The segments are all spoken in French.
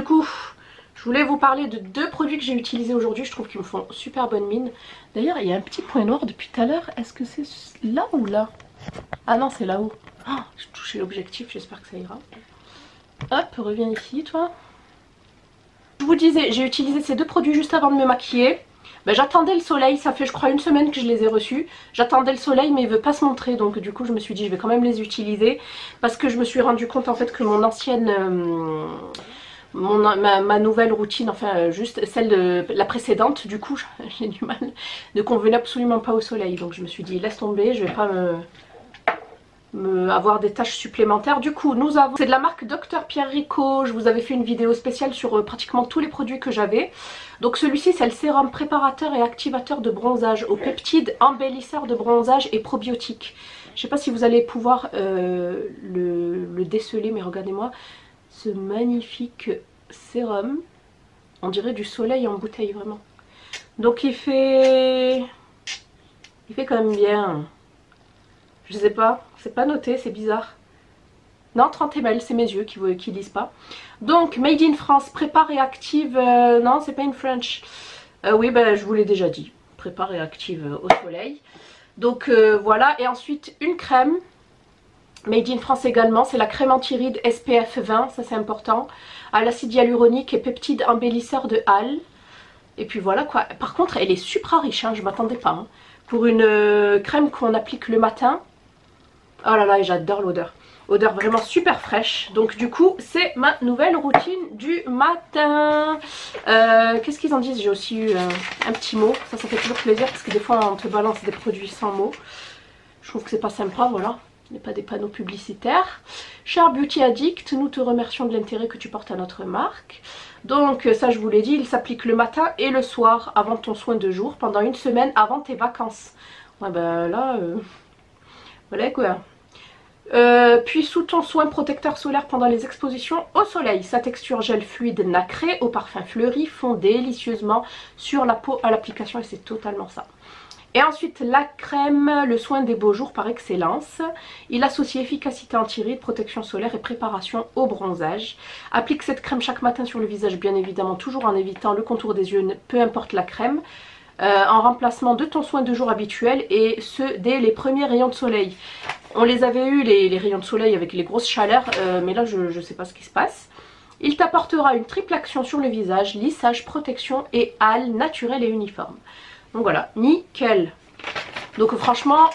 Du coup, je voulais vous parler de deux produits que j'ai utilisés aujourd'hui. Je trouve qu'ils me font super bonne mine. D'ailleurs, il y a un petit point noir depuis tout à l'heure. Est-ce que c'est là ou là? Ah non, c'est là-haut. Oh, j'ai touché l'objectif, j'espère que ça ira. Hop, reviens ici, toi. Je vous disais, j'ai utilisé ces deux produits juste avant de me maquiller. Ben, j'attendais le soleil, ça fait je crois une semaine que je les ai reçus. J'attendais le soleil mais il veut pas se montrer, donc du coup je me suis dit je vais quand même les utiliser. Parce que je me suis rendu compte en fait que mon ancienne... ma nouvelle routine, enfin juste celle de la précédente, du coup j'ai du mal, ne convenait absolument pas au soleil. Donc je me suis dit laisse tomber, je vais pas avoir des tâches supplémentaires. Du coup nous avons, c'est de la marque Dr Pierre Rico. Je vous avais fait une vidéo spéciale sur pratiquement tous les produits que j'avais. Donc celui-ci c'est le sérum préparateur et activateur de bronzage aux peptides embellisseurs de bronzage et probiotiques. Je sais pas si vous allez pouvoir le déceler, mais regardez-moi ce magnifique sérum, on dirait du soleil en bouteille vraiment. Donc il fait quand même bien, je sais pas, c'est pas noté, c'est bizarre. Non, 30 ml, c'est mes yeux qui lisent pas. Donc Made in France, prépare et active, non c'est pas une French, oui ben je vous l'ai déjà dit, prépare et active au soleil. Donc voilà, et ensuite une crème Made in France également, c'est la crème anti-rides SPF 20, ça c'est important, à l'acide hyaluronique et peptides embellisseurs de Hall. Et puis voilà quoi. Par contre elle est super riche, hein, je m'attendais pas. Hein. Pour une crème qu'on applique le matin, oh là là, j'adore l'odeur. Odeur vraiment super fraîche. Donc du coup c'est ma nouvelle routine du matin. Qu'est-ce qu'ils en disent? J'ai aussi eu un petit mot, ça fait toujours plaisir parce que des fois on te balance des produits sans mots. Je trouve que c'est pas sympa, voilà. Mais pas des panneaux publicitaires. Cher Beauty Addict, nous te remercions de l'intérêt que tu portes à notre marque. Donc ça je vous l'ai dit, il s'applique le matin et le soir avant ton soin de jour, pendant une semaine avant tes vacances. Ouais ben là, voilà quoi. Puis sous ton soin protecteur solaire pendant les expositions au soleil. Sa texture gel fluide nacré au parfum fleuri fond délicieusement sur la peau à l'application, et c'est totalement ça. Et ensuite la crème, le soin des beaux jours par excellence. Il associe efficacité anti-rides, protection solaire et préparation au bronzage. Applique cette crème chaque matin sur le visage bien évidemment, toujours en évitant le contour des yeux, peu importe la crème. En remplacement de ton soin de jour habituel, et ce dès les premiers rayons de soleil. On les avait eu les rayons de soleil avec les grosses chaleurs, mais là je sais pas ce qui se passe. Il t'apportera une triple action sur le visage, lissage, protection et hale naturel et uniforme. Donc voilà, nickel. Donc franchement,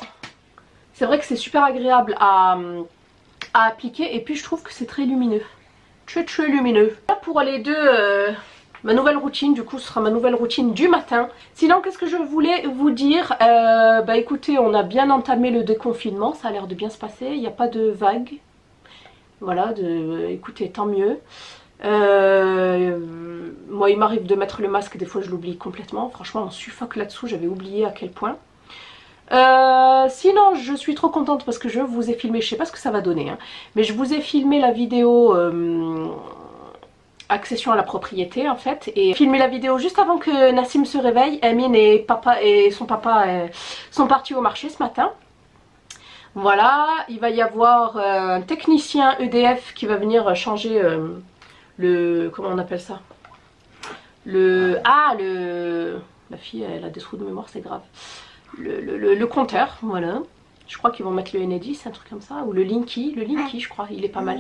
c'est vrai que c'est super agréable à appliquer. Et puis je trouve que c'est très lumineux. Très lumineux. Là pour les deux, ma nouvelle routine, du coup ce sera ma nouvelle routine du matin. Sinon qu'est-ce que je voulais vous dire, bah écoutez, on a bien entamé le déconfinement. Ça a l'air de bien se passer, il n'y a pas de vague. Voilà, écoutez, tant mieux. Moi il m'arrive de mettre le masque, des fois je l'oublie complètement, franchement on suffoque là-dessous, j'avais oublié à quel point. Sinon je suis trop contente parce que je vous ai filmé, je sais pas ce que ça va donner, hein, mais je vous ai filmé la vidéo accession à la propriété en fait, et filmé la vidéo juste avant que Nassim se réveille. Amine et papa et son papa sont partis au marché ce matin. Voilà, il va y avoir un technicien EDF qui va venir changer comment on appelle ça, la fille elle a des trous de mémoire, c'est grave, le compteur, voilà. Je crois qu'ils vont mettre le N10, un truc comme ça, ou le Linky je crois, il est pas mal.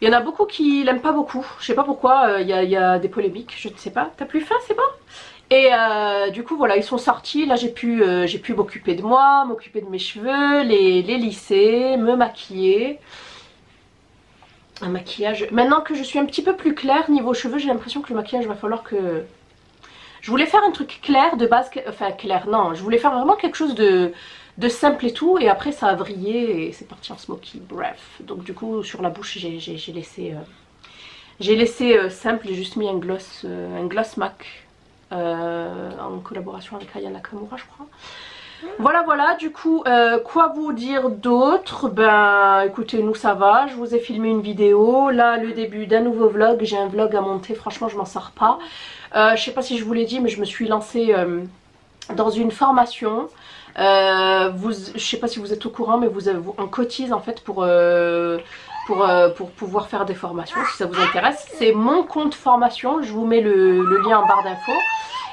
Il y en a beaucoup qui l'aiment pas beaucoup, je sais pas pourquoi, il y a des polémiques, je ne sais pas. T'as plus faim, c'est bon? Et du coup voilà, ils sont sortis, là j'ai pu m'occuper de moi, m'occuper de mes cheveux, les lisser, me maquiller. Un maquillage, maintenant que je suis un petit peu plus claire niveau cheveux, j'ai l'impression que le maquillage va falloir que... Je voulais faire un truc clair de base, enfin clair non, je voulais faire vraiment quelque chose de simple et tout, et après ça a vrillé et c'est parti en smoky, bref. Donc du coup sur la bouche j'ai laissé, simple, j'ai juste mis un gloss MAC en collaboration avec Aya Nakamura je crois. Voilà voilà, du coup quoi vous dire d'autre? Ben écoutez, nous ça va, je vous ai filmé une vidéo, là le début d'un nouveau vlog, j'ai un vlog à monter, franchement je m'en sors pas. Je sais pas si je vous l'ai dit mais je me suis lancée dans une formation Je ne sais pas si vous êtes au courant, mais on cotise en fait pour pouvoir faire des formations si ça vous intéresse. C'est mon compte formation, je vous mets le lien en barre d'infos.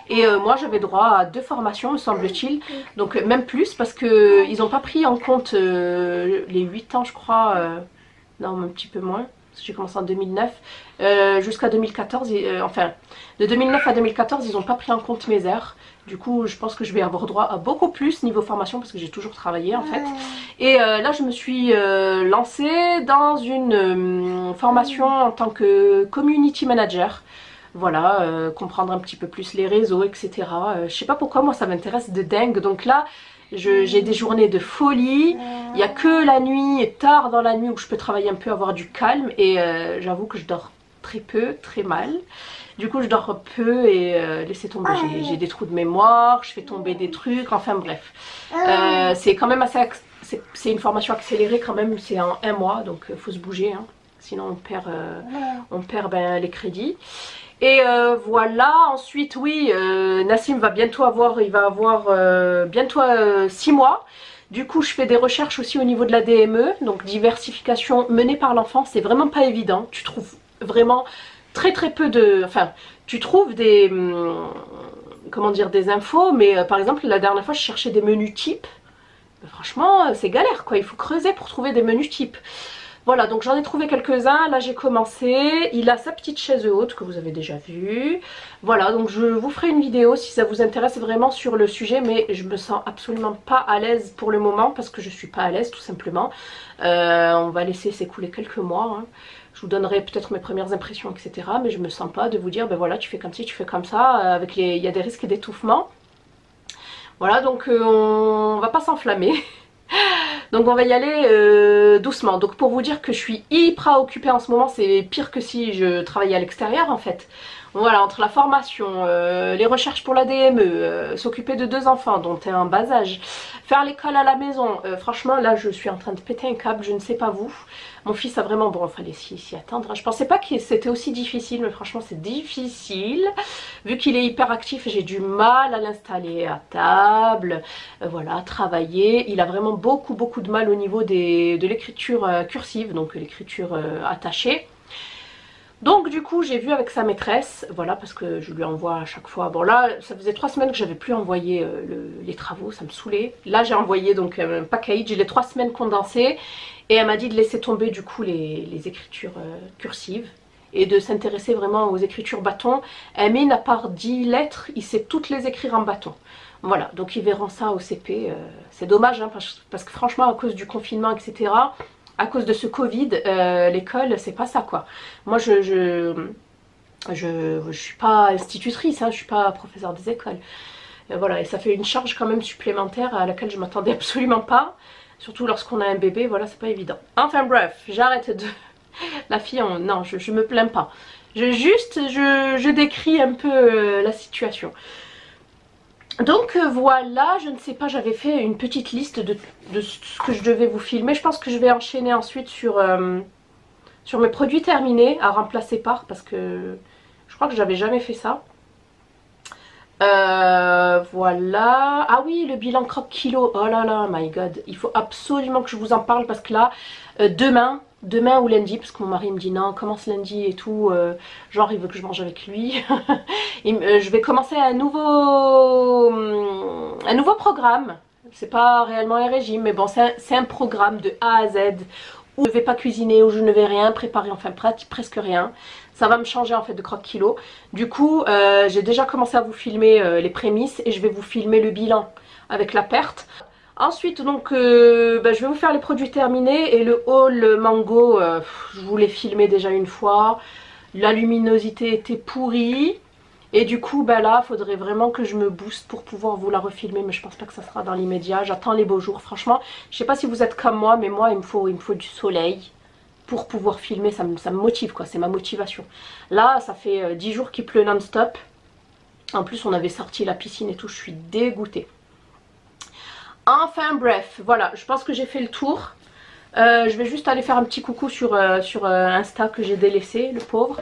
Et moi j'avais droit à 2 formations me semble-t-il, donc même plus parce qu'ils n'ont pas pris en compte les 8 ans je crois, non un petit peu moins, parce que j'ai commencé en 2009, jusqu'à 2014, enfin de 2009 à 2014 ils n'ont pas pris en compte mes heures. Du coup je pense que je vais avoir droit à beaucoup plus niveau formation parce que j'ai toujours travaillé en fait. Et là je me suis lancée dans une formation en tant que community manager. Voilà, comprendre un petit peu plus les réseaux, etc. Je sais pas pourquoi, moi ça m'intéresse de dingue. Donc là, j'ai des journées de folie. Il n'y a que la nuit, et tard dans la nuit, où je peux travailler un peu, avoir du calme. Et j'avoue que je dors très peu, très mal. Du coup, je dors peu et laissez tomber. J'ai des trous de mémoire, je fais tomber des trucs, enfin bref. C'est quand même assez... C'est une formation accélérée quand même, c'est en 1 mois, donc il faut se bouger. Hein. Sinon, on perd ben, les crédits. Et voilà, ensuite oui, Nassim va bientôt avoir, bientôt 6 mois. Du coup je fais des recherches aussi au niveau de la DME, donc diversification menée par l'enfant, c'est vraiment pas évident. Tu trouves vraiment très peu de... Enfin, tu trouves des... comment dire, des infos, mais par exemple la dernière fois je cherchais des menus types. Mais franchement c'est galère quoi, il faut creuser pour trouver des menus types. Voilà, donc j'en ai trouvé quelques-uns, là j'ai commencé, il a sa petite chaise haute que vous avez déjà vue. Voilà, donc je vous ferai une vidéo si ça vous intéresse vraiment sur le sujet, mais je me sens absolument pas à l'aise pour le moment parce que je suis pas à l'aise tout simplement. On va laisser s'écouler quelques mois, hein. Je vous donnerai peut-être mes premières impressions, etc. Mais je me sens pas de vous dire, ben voilà, tu fais comme ci, tu fais comme ça, avec les... il y a des risques d'étouffement. Voilà, donc on va pas s'enflammer. Donc on va y aller doucement. Donc pour vous dire que je suis hyper occupée en ce moment, c'est pire que si je travaillais à l'extérieur en fait. Voilà, entre la formation, les recherches pour la DME, s'occuper de 2 enfants dont un bas âge, faire l'école à la maison, franchement là je suis en train de péter un câble, je ne sais pas vous. Mon fils a vraiment, bon il fallait s'y attendre, je pensais pas que c'était aussi difficile, mais franchement c'est difficile. Vu qu'il est hyperactif, j'ai du mal à l'installer à table, voilà, travailler. Il a vraiment beaucoup de mal au niveau de l'écriture cursive, donc l'écriture attachée. Donc du coup j'ai vu avec sa maîtresse, voilà, parce que je lui envoie à chaque fois, bon là ça faisait 3 semaines que j'avais plus envoyé les travaux, ça me saoulait. Là j'ai envoyé donc un package, les 3 semaines condensées, et elle m'a dit de laisser tomber du coup les écritures cursives et de s'intéresser vraiment aux écritures bâton. Amine à part 10 lettres, il sait toutes les écrire en bâton. Voilà, donc ils verront ça au CP, c'est dommage hein, parce que franchement à cause du confinement, etc., à cause de ce Covid, l'école, c'est pas ça quoi. Moi je suis pas institutrice, hein, je suis pas professeure des écoles. Voilà, et ça fait une charge quand même supplémentaire à laquelle je m'attendais absolument pas. Surtout lorsqu'on a un bébé, voilà, c'est pas évident. Enfin bref, j'arrête de... La fille, non, je me plains pas. Je décris un peu la situation. Donc voilà, je ne sais pas, j'avais fait une petite liste de ce que je devais vous filmer. Je pense que je vais enchaîner ensuite sur mes produits terminés à remplacer par, parce que je crois que j'avais jamais fait ça. Voilà, ah oui, le bilan croque kilo, oh là là, my god, il faut absolument que je vous en parle parce que là, demain ou lundi, parce que mon mari me dit non, commence lundi et tout, genre il veut que je mange avec lui. Je vais commencer un nouveau programme, c'est pas réellement un régime, mais bon c'est un programme de A à Z où je ne vais pas cuisiner, où je ne vais rien préparer, enfin presque rien. Ça va me changer en fait de croque kilo. Du coup j'ai déjà commencé à vous filmer les prémices et je vais vous filmer le bilan avec la perte. Ensuite donc ben, je vais vous faire les produits terminés et le haul mango, je vous l'ai filmé déjà une fois, la luminosité était pourrie et du coup ben, là il faudrait vraiment que je me booste pour pouvoir vous la refilmer, mais je pense pas que ça sera dans l'immédiat, j'attends les beaux jours. Franchement je sais pas si vous êtes comme moi, mais moi il me faut du soleil pour pouvoir filmer, ça me motive quoi, c'est ma motivation. Là ça fait 10 jours qu'il pleut non-stop, en plus on avait sorti la piscine et tout, je suis dégoûtée. Enfin bref, voilà, je pense que j'ai fait le tour. Je vais juste aller faire un petit coucou sur Insta que j'ai délaissé, le pauvre.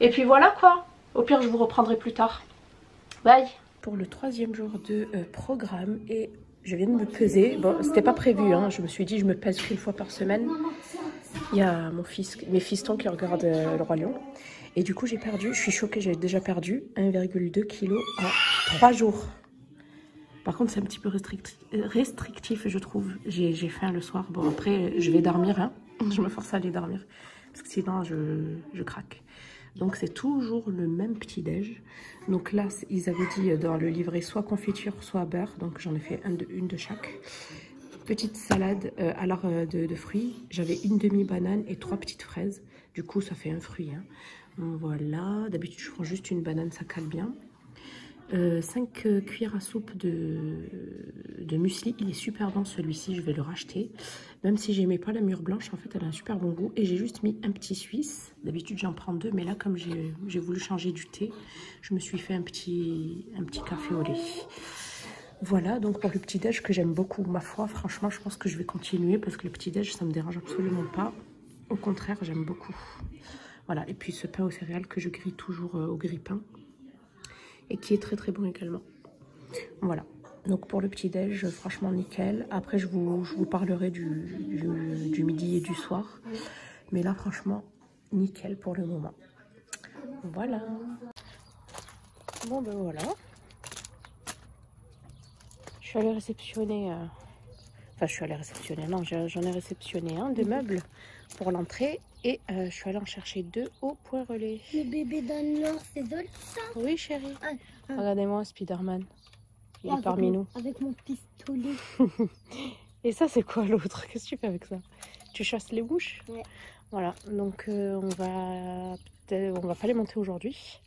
Et puis voilà quoi, au pire je vous reprendrai plus tard. Bye. Pour le 3e jour de programme et Je viens de me peser. Bon, c'était pas prévu, hein. Je me suis dit, je me pèse qu'une fois par semaine. Il y a mon fils, mes fistons qui regardent le Roi Lion. Et du coup, j'ai perdu, je suis choquée, j'ai déjà perdu 1,2 kg en 3 jours. Par contre, c'est un petit peu restrictif, je trouve. J'ai faim le soir. Bon, après, je vais dormir, hein. Je me force à aller dormir. Parce que sinon, je craque. Donc, c'est toujours le même petit-déj. Donc là, ils avaient dit dans le livret soit confiture, soit beurre. Donc, j'en ai fait une de chaque. Petite salade à l'art de fruits. J'avais une demi-banane et 3 petites fraises. Du coup, ça fait un fruit. Hein. Voilà. D'habitude, je prends juste une banane, ça cale bien. 5 cuillères à soupe de muesli. Il est super bon celui-ci, je vais le racheter. Même si j'aimais pas la mûre blanche, en fait elle a un super bon goût. Et j'ai juste mis un petit suisse. D'habitude j'en prends 2, mais là comme j'ai voulu changer du thé, je me suis fait un petit café au lait. Voilà, donc pour le petit-déj que j'aime beaucoup, ma foi, franchement je pense que je vais continuer. Parce que le petit-déj ça me dérange absolument pas. Au contraire, j'aime beaucoup. Voilà, et puis ce pain aux céréales que je grille toujours au grille-pain. Et qui est très très bon également. Voilà. Donc pour le petit-déj, franchement nickel. Après, je vous parlerai du midi et du soir. Mais là, franchement, nickel pour le moment. Voilà. Bon, ben voilà. Je suis allée réceptionner... Enfin, je suis allée réceptionner. Non, j'en ai réceptionné un de meubles pour l'entrée. Et je suis allée en chercher 2 au point relais. Le bébé d'un noir, c'est Dolce ça? Oui, chérie. Ah. Regardez-moi, Spider-Man. Il est parmi nous. Avec mon pistolet. Et ça, c'est quoi l'autre? Qu'est-ce que tu fais avec ça? Tu chasses les mouches? Ouais. Voilà, donc on va pas les monter aujourd'hui.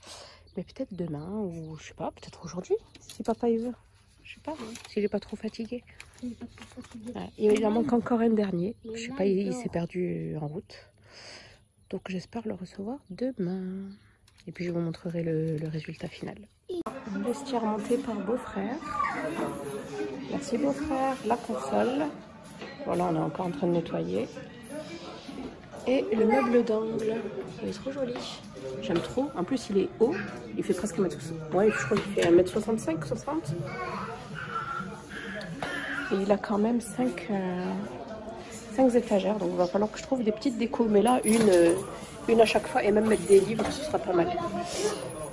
Mais peut-être demain, ou je sais pas, peut-être aujourd'hui. Si papa il veut. Je sais pas, hein, s'il est pas trop fatigué. Il est pas trop fatigué. Ah, il en manque encore un dernier. Je sais pas, il s'est perdu en route. Donc j'espère le recevoir demain. Et puis je vous montrerai le résultat final. Vestiaire monté par beau-frère. Merci beau-frère. La console. Voilà, on est encore en train de nettoyer. Et le meuble d'angle. Il est trop joli. J'aime trop. En plus il est haut. Il fait presque 1m60. Ouais, je crois qu'il fait 1m65, 60. Et il a quand même 5 étagères, donc il va falloir que je trouve des petites décos, mais là une à chaque fois et même mettre des livres, ce sera pas mal.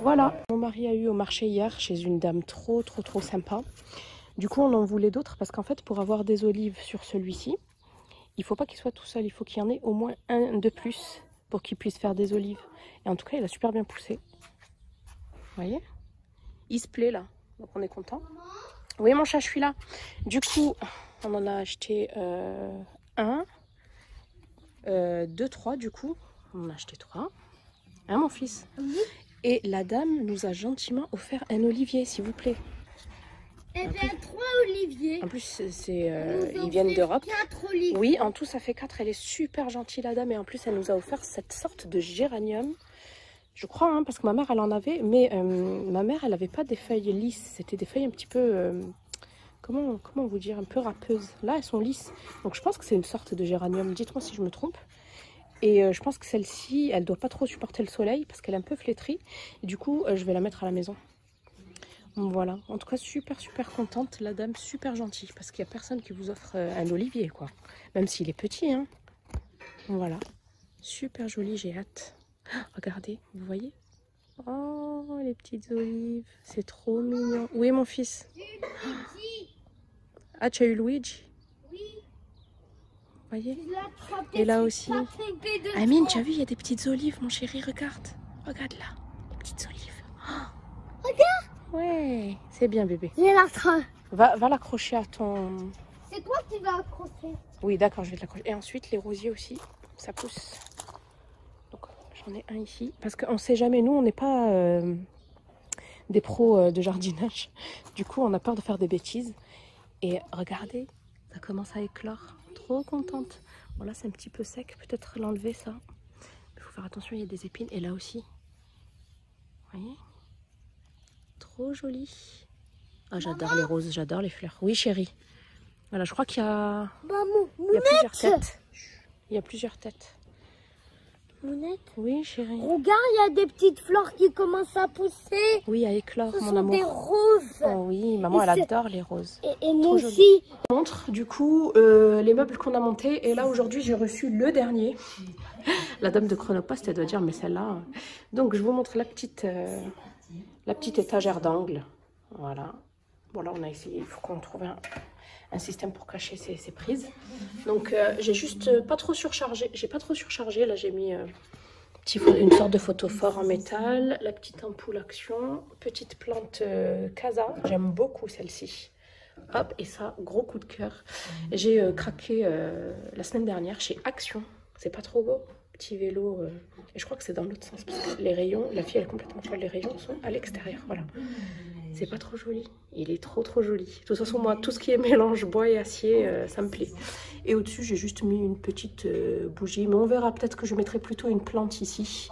Voilà, mon mari a eu au marché hier chez une dame trop sympa. Du coup on en voulait d'autres parce qu'en fait pour avoir des olives sur celui-ci, il faut pas qu'il soit tout seul, il faut qu'il y en ait au moins un de plus pour qu'il puisse faire des olives. Et en tout cas il a super bien poussé. Vous voyez? Il se plaît là, donc on est content. Oui mon chat, je suis là. Du coup on en a acheté... 2, 3 du coup. On a acheté 3. Hein mon fils? Mmh. Et la dame nous a gentiment offert un olivier, s'il vous plaît. Eh bien 3 oliviers. En plus c'est ils viennent d'Europe. 4 oliviers. Oui, en tout ça fait 4. Elle est super gentille la dame. Et en plus elle nous a offert cette sorte de géranium. Je crois hein, parce que ma mère elle en avait. Mais ma mère elle avait pas des feuilles lisses. C'était des feuilles un petit peu... Comment vous dire, un peu râpeuses. Là, elles sont lisses. Donc, je pense que c'est une sorte de géranium. Dites-moi si je me trompe. Et je pense que celle-ci, elle doit pas trop supporter le soleil parce qu'elle est un peu flétrie. Et du coup, je vais la mettre à la maison. Voilà. En tout cas, super contente. La dame, super gentille parce qu'il n'y a personne qui vous offre un olivier, quoi. Même s'il est petit, hein. Voilà. Super joli, j'ai hâte. Oh, regardez, vous voyez? Oh, les petites olives. C'est trop mignon. Où est mon fils? Ah, tu as eu Luigi? Oui. Vous voyez? Et là aussi. Amine, tu as vu, il y a des petites olives, mon chéri, regarde. Regarde là, les petites olives. Oh. Regarde! Ouais, c'est bien, bébé. Il est là. Va l'accrocher à ton... C'est toi qui vas accrocher. Oui, d'accord, je vais te l'accrocher. Et ensuite, les rosiers aussi, ça pousse. Donc, j'en ai un ici. Parce qu'on ne sait jamais, nous, on n'est pas des pros de jardinage. Du coup, on a peur de faire des bêtises. Et regardez, ça commence à éclore. Trop contente. Bon là c'est un petit peu sec, peut-être l'enlever ça. Il faut faire attention, il y a des épines. Et là aussi. Vous voyez? Trop joli. Ah j'adore les roses, j'adore les fleurs. Oui chérie. Voilà, je crois qu'il y a... Maman, il y a plusieurs têtes. Il y a plusieurs têtes. Mounette? Oui, chérie. Regarde, il y a des petites fleurs qui commencent à pousser. Oui, à éclore, mon amour. Ce sont des roses. Oh oui, maman, elle adore les roses. Et nous aussi. Je montre, du coup, les meubles qu'on a montés. Et là, aujourd'hui, j'ai reçu le dernier. La dame de Chronopost, elle doit dire, mais celle-là. Donc, je vous montre la petite étagère d'angle. Voilà. Bon, là, on a essayé. Il faut qu'on trouve un système pour cacher ces prises. Donc j'ai juste pas trop surchargé, là j'ai mis une sorte de photophore en métal, la petite ampoule Action, petite plante Casa, j'aime beaucoup celle-ci. Hop, et ça, gros coup de cœur. J'ai craqué la semaine dernière chez Action, c'est pas trop beau, petit vélo, et je crois que c'est dans l'autre sens, parce que les rayons, la fille elle est complètement folle, les rayons sont à l'extérieur, voilà. C'est pas trop joli, il est trop joli. De toute façon, moi, tout ce qui est mélange bois et acier, ça me plaît. Et au-dessus, j'ai juste mis une petite bougie. Mais on verra, peut-être que je mettrai plutôt une plante ici.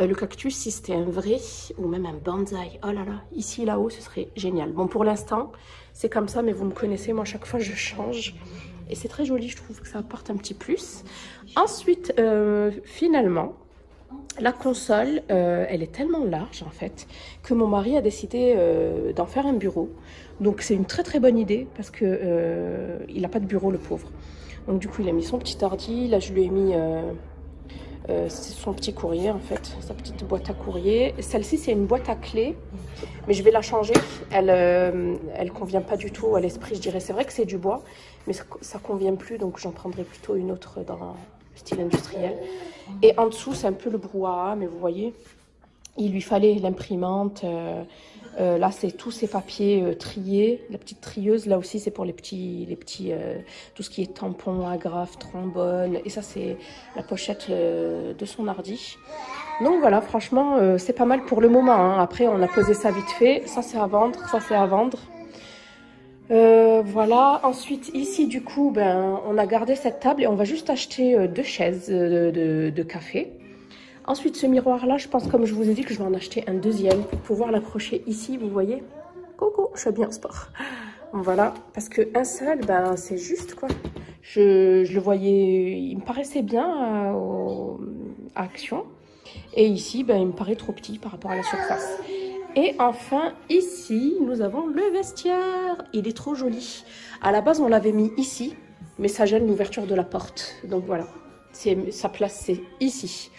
Le cactus, si c'était un vrai, ou même un bonsaï. Oh là là, ici, là-haut, ce serait génial. Bon, pour l'instant, c'est comme ça, mais vous me connaissez, moi, chaque fois, je change. Et c'est très joli, je trouve que ça apporte un petit plus. Ensuite, finalement... La console, elle est tellement large en fait que mon mari a décidé d'en faire un bureau. Donc c'est une très bonne idée parce que il n'a pas de bureau le pauvre. Donc du coup il a mis son petit ordi, là je lui ai mis son petit courrier en fait, sa petite boîte à courrier. Celle-ci c'est une boîte à clé, mais je vais la changer. Elle convient pas du tout à l'esprit, je dirais. C'est vrai que c'est du bois, mais ça convient plus, donc j'en prendrai plutôt une autre dans... style industriel. Et en dessous c'est un peu le brouhaha, mais vous voyez il lui fallait l'imprimante, là c'est tous ces papiers triés, la petite trieuse, là aussi c'est pour les petits tout ce qui est tampons, agrafes, trombones, et ça c'est la pochette de son ordi. Donc voilà, franchement c'est pas mal pour le moment, hein. Après on a posé ça vite fait, ça c'est à vendre, voilà, ensuite ici du coup ben, on a gardé cette table et on va juste acheter deux chaises de café. Ensuite ce miroir là, je pense comme je vous ai dit que je vais en acheter un deuxième pour pouvoir l'accrocher ici, vous voyez. Coucou, je suis bien en sport. Voilà, parce qu'un seul ben, c'est juste quoi. Je le voyais, il me paraissait bien à Action. Et ici ben, il me paraît trop petit par rapport à la surface. Et enfin, ici, nous avons le vestiaire. Il est trop joli. À la base, on l'avait mis ici, mais ça gêne l'ouverture de la porte. Donc voilà, sa place, c'est ici.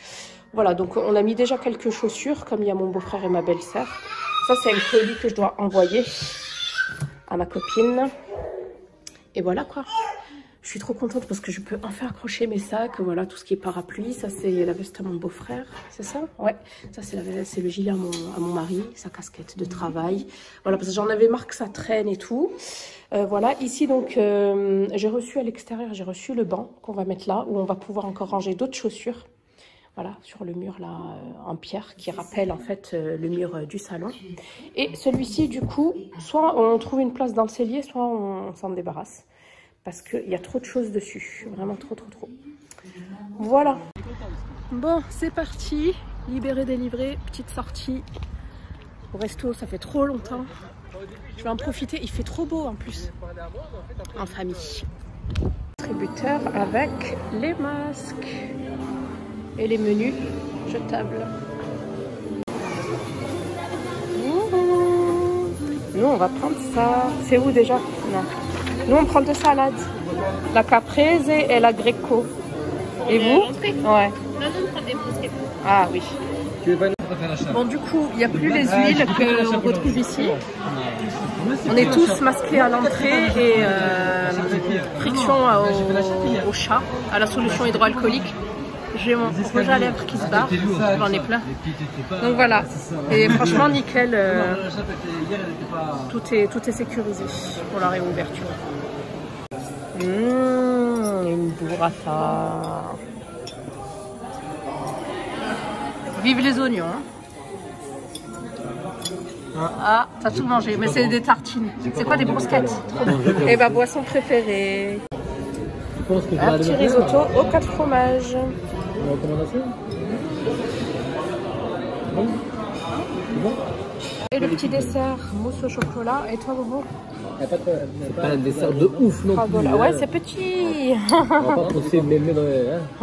Voilà, donc on a mis déjà quelques chaussures, comme il y a mon beau-frère et ma belle-sœur. Ça, c'est un colis que je dois envoyer à ma copine. Et voilà quoi. Je suis trop contente parce que je peux enfin accrocher mes sacs, voilà, tout ce qui est parapluie, ça c'est la veste à mon beau-frère, c'est ça? Ouais, ça c'est le gilet à mon mari, sa casquette de travail, voilà, parce que j'en avais marre que ça traîne et tout. Voilà, ici donc, j'ai reçu à l'extérieur, j'ai reçu le banc qu'on va mettre là, où on va pouvoir encore ranger d'autres chaussures, voilà, sur le mur là, en pierre, qui rappelle en fait le mur du salon. Et celui-ci du coup, soit on trouve une place dans le cellier, soit on s'en débarrasse. Parce qu'il y a trop de choses dessus, vraiment trop. Voilà. Bon, c'est parti, libéré, délivré, petite sortie au resto, ça fait trop longtemps. Je vais en profiter, il fait trop beau en plus, en famille. Distributeur avec les masques et les menus jetables. Nous, on va prendre ça. C'est où déjà? Non. Nous, on prend deux salades. La caprese et la greco. Et vous? Ouais. Nous, on prend des bruschettas. Ah oui. Bon, du coup, il n'y a plus les huiles que l'on retrouve ici. On est tous masqués à l'entrée et friction au chat, à la solution hydroalcoolique. J'ai mon rouge à lèvres qui se barre, j'en ai plein. Donc voilà, et franchement nickel, tout est sécurisé pour la réouverture. Une burrata. Vive les oignons. Ah, t'as tout mangé, mais c'est des tartines, c'est pas des brusquettes. Et ma boisson préférée. Un petit risotto aux 4 fromages. Et le petit dessert mousse au chocolat. Et toi, Bobo? C'est pas un dessert de ouf non plus. Ouais, c'est petit. On va pas pousser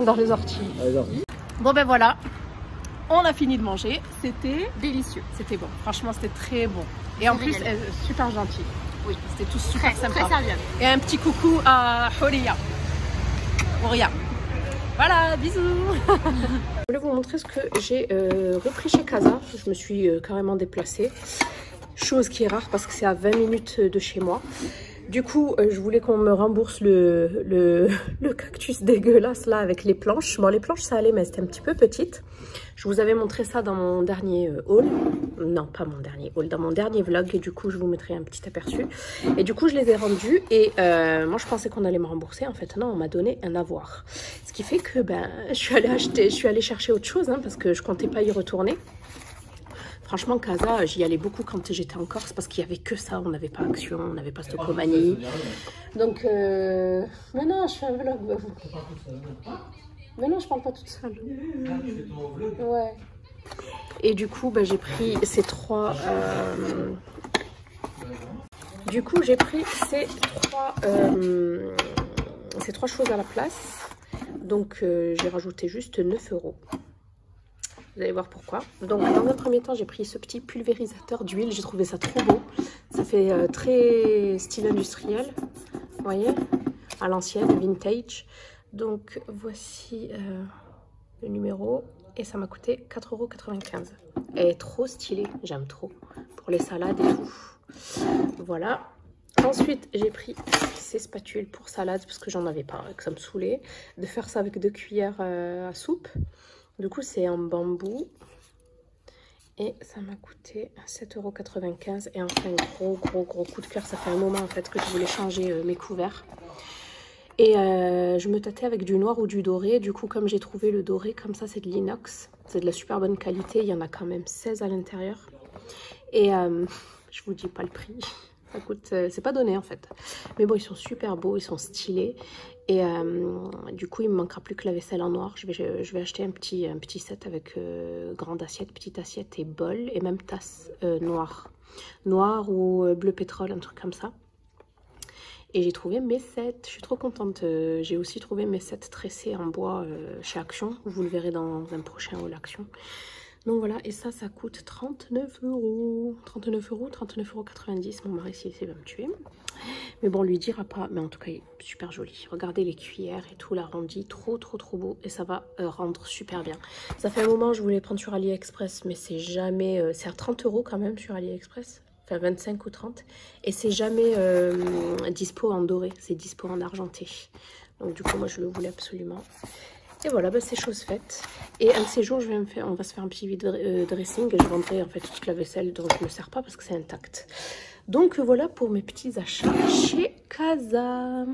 dans les orties. Bon ben voilà, on a fini de manger, c'était délicieux, c'était bon, franchement c'était très bon. Et en plus, elle est super gentille. Oui, c'était tout super sympa. Et un petit coucou à Horia. Horia. Voilà, bisous. Je voulais vous montrer ce que j'ai repris chez Casa. Je me suis carrément déplacée. Chose qui est rare parce que c'est à 20 minutes de chez moi. Du coup, je voulais qu'on me rembourse le cactus dégueulasse là avec les planches. Bon, les planches ça allait mais c'était un petit peu petite. Je vous avais montré ça dans mon dernier haul. Non, pas mon dernier haul, dans mon dernier vlog. Et du coup, je vous mettrai un petit aperçu. Et du coup, je les ai rendus. Et moi, je pensais qu'on allait me rembourser. En fait, non, on m'a donné un avoir. Ce qui fait que ben, je suis allée acheter, je suis allée chercher autre chose hein, parce que je comptais pas y retourner. Franchement, Casa, j'y allais beaucoup quand j'étais en Corse parce qu'il n'y avait que ça. On n'avait pas Action, on n'avait pas Stockomanie. Donc, maintenant, je fais un vlog. Mais non, je parle pas toute seule. Ouais. Et du coup, bah, j'ai pris ces trois... ces trois choses à la place. Donc, j'ai rajouté juste 9 €. Vous allez voir pourquoi. Donc, dans un premier temps, j'ai pris ce petit pulvérisateur d'huile. J'ai trouvé ça trop beau. Ça fait très style industriel. Vous voyez? À l'ancienne, vintage. Donc, voici le numéro. Et ça m'a coûté 4,95 €. Elle est trop stylée. J'aime trop. Pour les salades et tout. Voilà. Ensuite, j'ai pris ces spatules pour salade. Parce que j'en avais pas. Que ça me saoulait. De faire ça avec 2 cuillères à soupe. Du coup, c'est en bambou et ça m'a coûté 7,95 €. Et enfin, gros coup de cœur. Ça fait un moment en fait que je voulais changer mes couverts. Et je me tâtais avec du noir ou du doré. Du coup, comme j'ai trouvé le doré, comme ça, c'est de l'inox. C'est de la super bonne qualité. Il y en a quand même 16 à l'intérieur. Et je vous dis pas le prix. Ça coûte, c'est pas donné en fait. Mais bon, ils sont super beaux, ils sont stylés. Et du coup, il me manquera plus que la vaisselle en noir. Je vais acheter un petit set avec grande assiette, petite assiette et bol. Et même tasse noire. Noire ou bleu pétrole, un truc comme ça. Et j'ai trouvé mes sets. Je suis trop contente. J'ai aussi trouvé mes sets tressés en bois chez Action. Vous le verrez dans un prochain haul Action. Donc voilà. Et ça, ça coûte 39 €. 39 €, 39,90 €. Mon mari, s'il va me tuer. Mais bon, on lui dira pas. Mais en tout cas, il est super joli. Regardez les cuillères et tout, l'arrondi. Trop beau. Et ça va rendre super bien. Ça fait un moment je voulais prendre sur AliExpress. Mais c'est jamais... c'est à 30 € quand même sur AliExpress. Enfin, 25 ou 30. Et c'est jamais dispo en doré. C'est dispo en argenté. Donc du coup, moi, je le voulais absolument. Et voilà, bah, c'est chose faite. Et un de ces jours, on va se faire un petit vide dressing. Et je vendrai en fait toute la vaisselle dont je ne me sers pas parce que c'est intact. Donc voilà pour mes petits achats chez Casa.